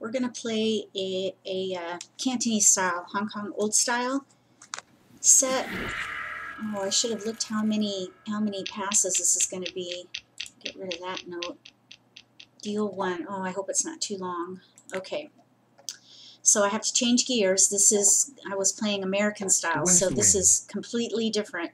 We're going to play a Cantonese style, Hong Kong old style set. Oh, I should have looked how many passes this is going to be. Get rid of that note. Deal 1. Oh, I hope it's not too long. Okay. So I have to change gears. This is, I was playing American style, so this is completely different.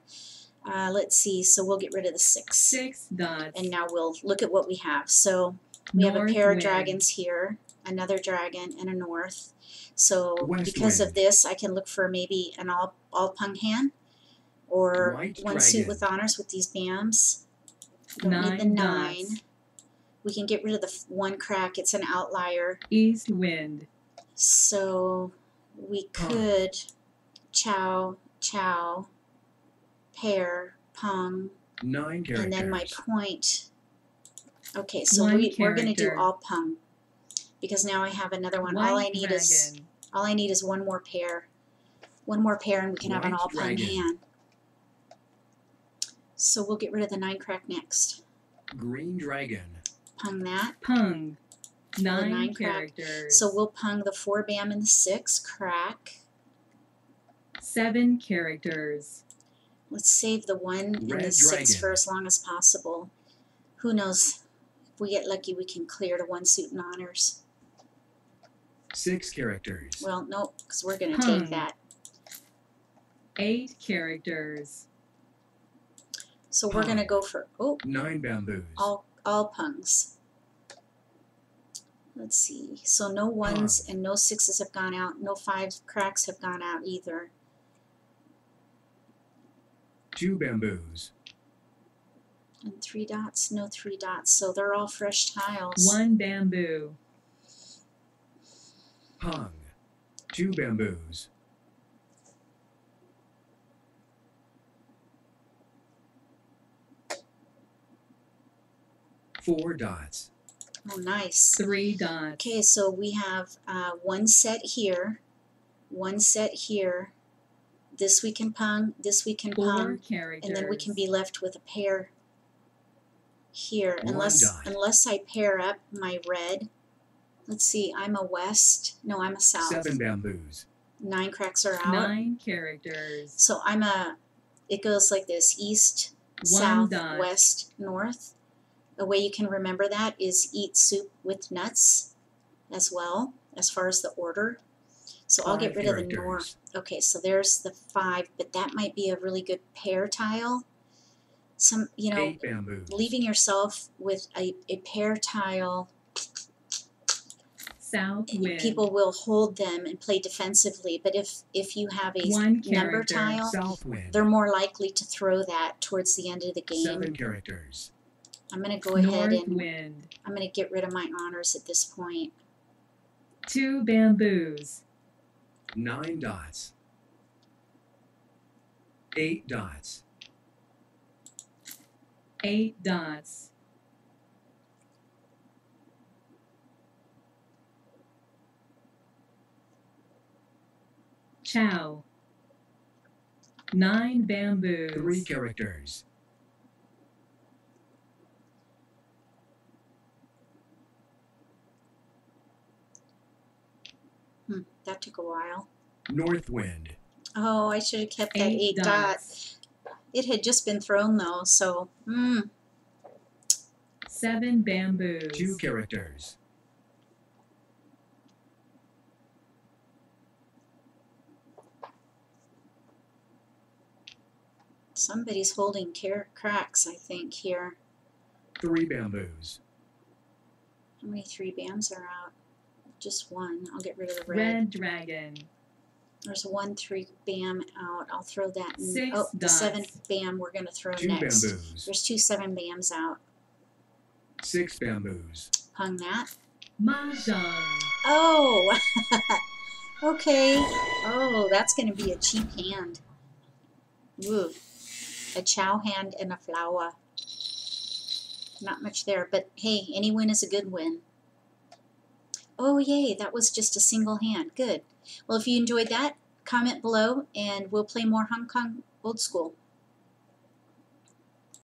Let's see. So we'll get rid of the 6. 6 dots. And now we'll look at what we have. So we have a pair of dragons here, another dragon, and a north. So because of this, I can look for maybe an all penghan or one suit with honors with these bams. We don't need the 9. Dots. We can get rid of the 1 crack. It's an outlier. East wind. So we could chow, chow, pair, pong, 9 characters. And then my point. Okay, so we're going to do all pong because now I have another one. All I need is one more pair. One more pair and we can have an all pong hand. So we'll get rid of the 9 crack next. Green dragon. Pong that. Pong. 9 characters. So we'll pung the 4 bam and the 6 crack. 7 characters. Let's save the 1 and the 6 for as long as possible. Who knows? If we get lucky, we can clear to 1 suit and honors. 6 characters. Well, no, because we're going to take that. 8 characters. So we're going to go for 9 bamboos. All pungs. Let's see. So no 1s and no 6s have gone out. No 5 cracks have gone out either. 2 bamboos. And 3 dots. No 3 dots. So they're all fresh tiles. 1 bamboo. Pong. 2 bamboos. Four dots. Oh, nice. 3 dots. Okay, so we have 1 set here, 1 set here. This we can pong, this we can pong, and then we can be left with a pair here. Unless I pair up my red. Let's see, I'm a west. No, I'm a south. 7 bamboos. 9 cracks are out. 9 characters. So I'm a, it goes like this, east, south, west, north. A way you can remember that is eat soup with nuts as well, as far as the order. So I'll get rid of the north. Okay, so there's the 5, but that might be a really good pair tile. Some, you know, leaving yourself with a pair tile. South wind. People will hold them and play defensively, but if you have a number tile, they're more likely to throw that towards the end of the game. 7 characters. I'm going to go ahead and I'm going to get rid of my honors at this point. 2 bamboos. 9 dots. 8 dots. 8 dots. 9 bamboos. 3 characters. North wind. Oh, I should have kept that 8 dots. It had just been thrown though, so 7 bamboos. 2 characters. Somebody's holding cracks, I think, here. 3 bamboos. How many 3 bams are out? Just 1. I'll get rid of the red. Red dragon. There's 1 3 bam out. I'll throw that in. 6 the 7 bam we're going to throw 2 next. Bamboos. There's 2 7 bams out. 6 bamboos. Pung that. Mahjong. Oh. Okay. Oh, that's going to be a cheap hand. Ooh. A chow hand and a flower. Not much there, but hey, any win is a good win. Oh, yay, that was just a single hand. Good. Well, if you enjoyed that, comment below, and we'll play more Hong Kong old school.